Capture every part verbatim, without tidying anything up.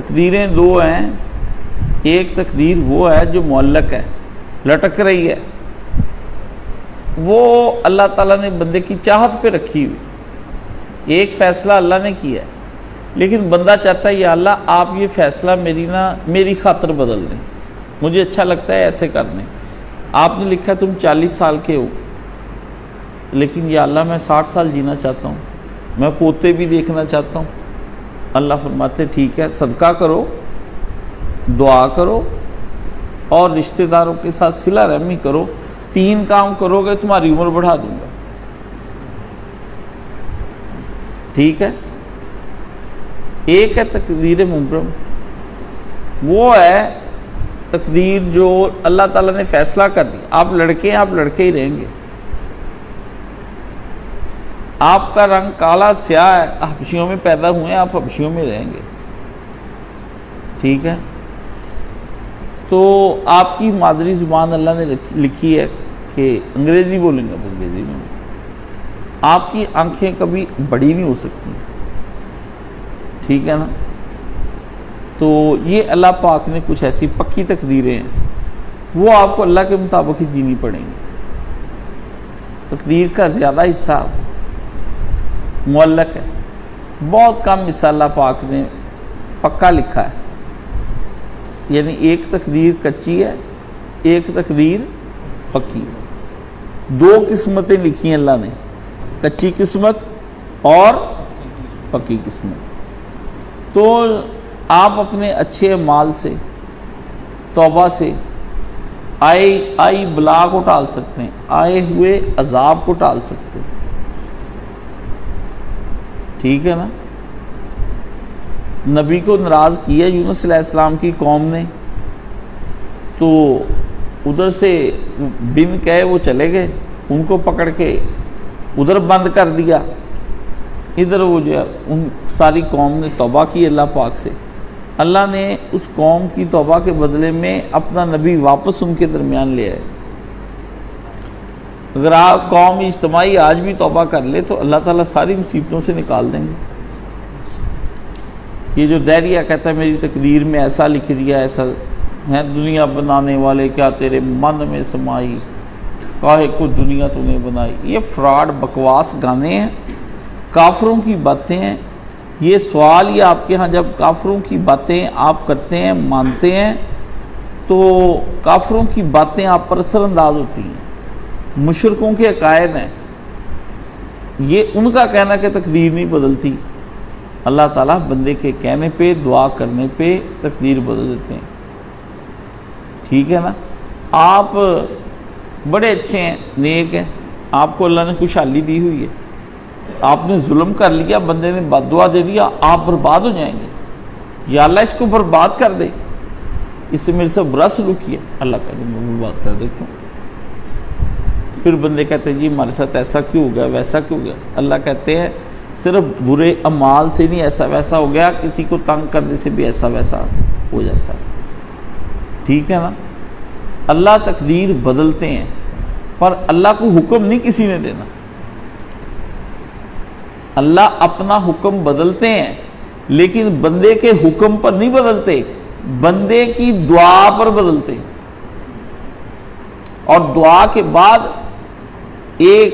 तकदीरें दो हैं, एक तकदीर वो है जो मुअल्लक है, लटक रही है, वो अल्लाह ताला ने बंदे की चाहत पे रखी हुई। एक फ़ैसला अल्लाह ने किया है, लेकिन बंदा चाहता है या अल्लाह आप ये फ़ैसला मेरी ना मेरी खातर बदल दें, मुझे अच्छा लगता है ऐसे कर दें। आपने लिखा तुम चालीस साल के हो, लेकिन या अल्लाह मैं साठ साल जीना चाहता हूँ, मैं पोते भी देखना चाहता हूँ। अल्लाह फरमाते ठीक है, सदका करो, दुआ करो और रिश्तेदारों के साथ सिला रहमी करो, तीन काम करोगे तुम्हारी उम्र बढ़ा दूंगा। ठीक है, एक है तकदीर मुबरम, वो है तकदीर जो अल्लाह ताला ने फैसला कर दिया, आप लड़के हैं, आप लड़के ही रहेंगे, आपका रंग काला स्याह है, हबशियों में पैदा हुए हैं, आप हबशियों में रहेंगे। ठीक है, तो आपकी मादरी ज़ुबान अल्लाह ने लिखी है कि अंग्रेज़ी बोलेंगे, आप अंग्रेज़ी में। आपकी आंखें कभी बड़ी नहीं हो सकती, ठीक है ना। तो ये अल्लाह पाक ने कुछ ऐसी पक्की तकदीरें हैं, वो आपको अल्लाह के मुताबिक ही जीनी पड़ेंगी। तकदीर का ज़्यादा हिस्सा मुअल्लक है, बहुत कम हिस्सा अल्लाह पाक ने पक्का लिखा है। यानी एक तकदीर कच्ची है, एक तकदीर पक्की है। दो किस्मतें लिखी हैं अल्लाह ने, कच्ची किस्मत और पक्की किस्मत। तो आप अपने अच्छे माल से, तौबा से आए आई बला को टाल सकते हैं, आए हुए अजाब को टाल सकते हैं। ठीक है ना, नबी को नाराज़ किया यूनुस अलैहिस्सलाम की कौम ने, तो उधर से बिन कहे वो चले गए, उनको पकड़ के उधर बंद कर दिया। इधर वो जो है उन सारी कौम ने तौबा की अल्लाह पाक से, अल्लाह ने उस कौम की तौबा के बदले में अपना नबी वापस उनके दरमियान ले आए। अगर आप कौम इज्तमाही आज भी तौबा कर ले तो अल्लाह ताला सारी मुसीबतों से निकाल देंगे। ये जो दैरिया कहता है मेरी तकदीर में ऐसा लिख दिया, ऐसा है दुनिया बनाने वाले क्या तेरे मन में समाई, काहे को दुनिया तूने बनाई। ये फ्रॉड बकवास गाने हैं, काफरों की बातें हैं। ये सवाल ये आपके यहाँ जब काफरों की बातें आप करते हैं, मानते हैं, तो काफरों की बातें आप पर असरअंदाज होती हैं। मुशरकों के अकायद हैं, ये उनका कहना कि तकदीर नहीं बदलती। अल्लाह ताला बंदे के कहने पे, दुआ करने पे तकदीर बदल देते हैं। ठीक है ना, आप बड़े अच्छे हैं, नेक हैं, आपको अल्लाह ने खुशहाली दी हुई है, आपने जुल्म कर लिया, बंदे ने बद्दुआ दे दिया, आप बर्बाद हो जाएंगे। या अल्लाह इसको बर्बाद कर दे, इससे मेरे से बुरा सलूक किया, अल्लाह कहते मैं बर्बाद कर देता हूँ। फिर बंदे कहते हैं जी हमारे साथ ऐसा क्यों हो गया, वैसा क्यों हो गया। अल्लाह कहते हैं सिर्फ बुरे अमाल से नहीं ऐसा वैसा हो गया, किसी को तंग करने से भी ऐसा वैसा हो जाता है। ठीक है ना, अल्लाह तकदीर बदलते हैं, पर अल्लाह को हुक्म नहीं किसी ने देना। अल्लाह अपना हुक्म बदलते हैं, लेकिन बंदे के हुक्म पर नहीं बदलते, बंदे की दुआ पर बदलते हैं। और दुआ के बाद एक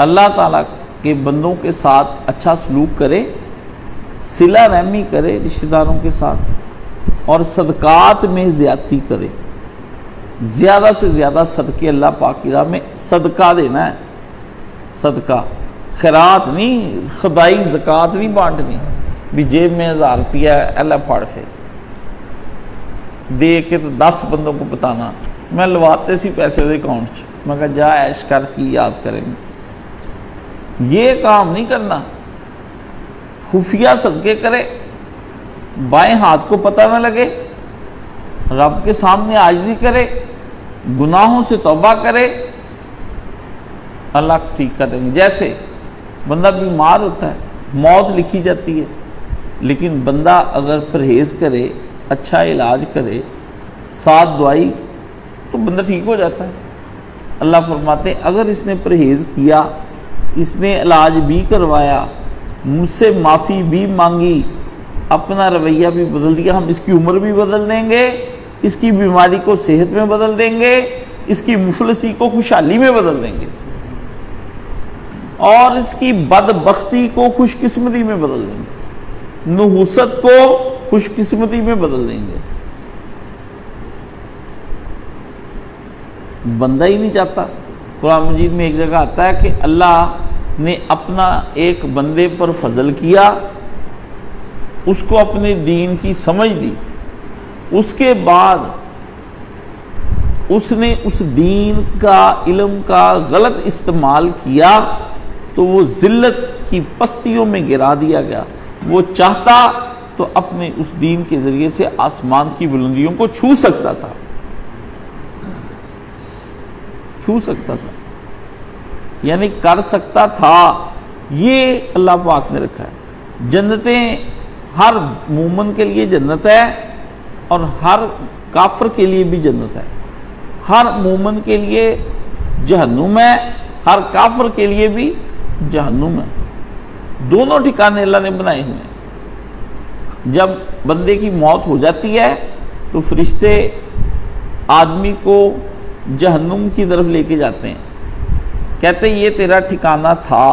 अल्लाह ताला के बंदों के साथ अच्छा सलूक करे, सिला रहमी करे रिश्तेदारों के साथ, और सदकात में ज़्यादती करे। ज़्यादा से ज़्यादा सदके अल्लाह पाक की राह में सदका देना है, सदका खैरात नहीं, खुदाई ज़कात नहीं बांटनी भी। जेब में हज़ार रुपया अल्लाह फाड़ फिर दे के तो दस बंदों को बताना मैं लवाते सी पैसे दे अकाउंट च, मैं कहा जा ऐश कर की याद करेंगे। ये काम नहीं करना, खुफिया सदके करे, बाएं हाथ को पता ना लगे, रब के सामने आजिज़ी करे, गुनाहों से तौबा करे, अल्लाह ठीक कर देंगे। जैसे बंदा बीमार होता है, मौत लिखी जाती है, लेकिन बंदा अगर परहेज़ करे, अच्छा इलाज करे, साथ दुआई, तो बंदा ठीक हो जाता है। अल्लाह फरमाते हैं अगर इसने परहेज़ किया, इसने इलाज भी करवाया, मुझसे माफ़ी भी मांगी, अपना रवैया भी बदल दिया। हम इसकी उम्र भी बदल देंगे, इसकी बीमारी को सेहत में बदल देंगे, इसकी मुफलसी को खुशहाली में बदल देंगे और इसकी बदबख्ती को खुशकिस्मती में बदल देंगे, नहुसत को खुशकिस्मती में बदल देंगे। बंदा ही नहीं चाहता। कुरान मजीद में एक जगह आता है कि अल्लाह ने अपना एक बंदे पर फजल किया, उसको अपने दीन की समझ दी, उसके बाद उसने उस दीन का इल्म का गलत इस्तेमाल किया तो वो जिल्लत की पस्तियों में गिरा दिया गया। वो चाहता तो अपने उस दीन के जरिए से आसमान की बुलंदियों को छू सकता था, छू सकता था यानी कर सकता था। ये अल्लाह पाक ने रखा है। जन्नतें हर मोमिन के लिए जन्नत है और हर काफिर के लिए भी जन्नत है। हर मोमिन के लिए जहन्नुम है, हर काफिर के लिए भी जहन्नुम है। दोनों ठिकाने अल्लाह ने बनाए हुए हैं। जब बंदे की मौत हो जाती है तो फरिश्ते आदमी को जहन्नुम की तरफ लेके जाते हैं, कहते हैं ये तेरा ठिकाना था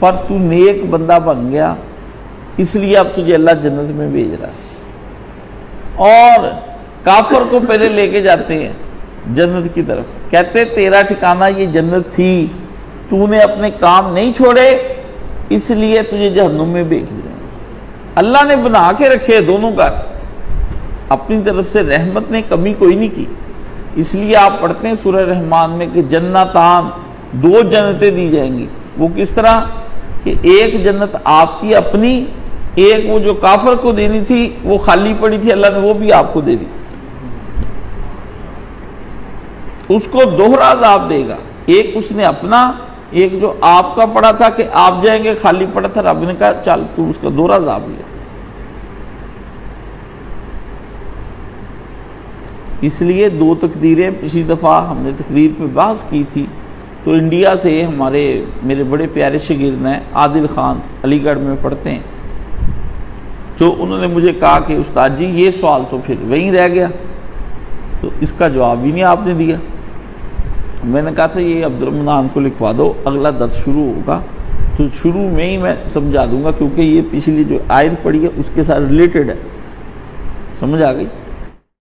पर तू नेक बंदा बन गया इसलिए अब तुझे अल्लाह जन्नत में भेज रहा है। और काफिर को पहले लेके जाते हैं जन्नत की तरफ, कहते तेरा ठिकाना ये जन्नत थी, तूने अपने काम नहीं छोड़े इसलिए तुझे जहन्नुम में भेज दिया। अल्लाह ने बना के रखे दोनों का, अपनी तरफ से रहमत ने कमी कोई नहीं की। इसलिए आप पढ़ते हैं सूरह रहमान में कि जन्नतान, दो जन्नतें दी जाएंगी। वो किस तरह कि एक जन्नत आपकी अपनी, एक वो जो काफिर को देनी थी वो खाली पड़ी थी, अल्लाह ने वो भी आपको दे दी। उसको दोहरा अज़ाब देगा, एक उसने अपना, एक जो आपका पड़ा था कि आप जाएंगे, खाली पड़ा था, रब ने कहा चल तू उसका दोहरा अज़ाब ले। इसलिए दो तकदीरें, पिछली दफ़ा हमने तकदीर पे बहस की थी तो इंडिया से हमारे मेरे बड़े प्यारे शागिर्द हैं आदिल खान, अलीगढ़ में पढ़ते हैं, तो उन्होंने मुझे कहा कि उस्ताद जी ये सवाल तो फिर वहीं रह गया, तो इसका जवाब ही नहीं आपने दिया। मैंने कहा था ये अब्दुलमनान को लिखवा दो, अगला दर्स शुरू होगा तो शुरू में ही मैं समझा दूंगा क्योंकि ये पिछली जो आयत पड़ी है उसके साथ रिलेटेड है। समझ आ गई।